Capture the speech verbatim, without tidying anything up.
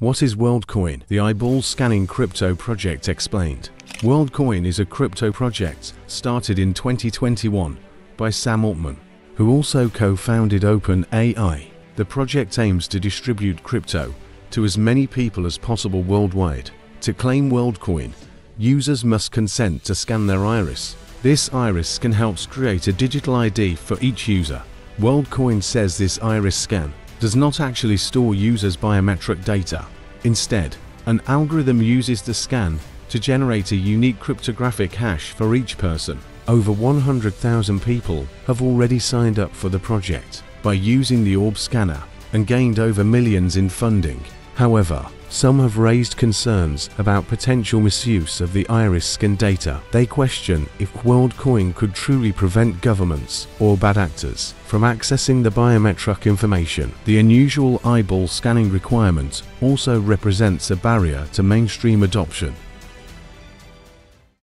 What is WorldCoin? The eyeball scanning crypto project explained. WorldCoin is a crypto project started in twenty twenty-one by Sam Altman, who also co-founded OpenAI. The project aims to distribute crypto to as many people as possible worldwide. To claim WorldCoin, users must consent to scan their Iris. This Iris scan helps create a digital I D for each user. WorldCoin says this Iris scan does not actually store users' biometric data. Instead, an algorithm uses the scan to generate a unique cryptographic hash for each person. Over one hundred thousand people have already signed up for the project by using the Orb scanner and gained over millions in funding. However, some have raised concerns about potential misuse of the Iris scan data. They question if WorldCoin could truly prevent governments or bad actors from accessing the biometric information. The unusual eyeball scanning requirement also represents a barrier to mainstream adoption.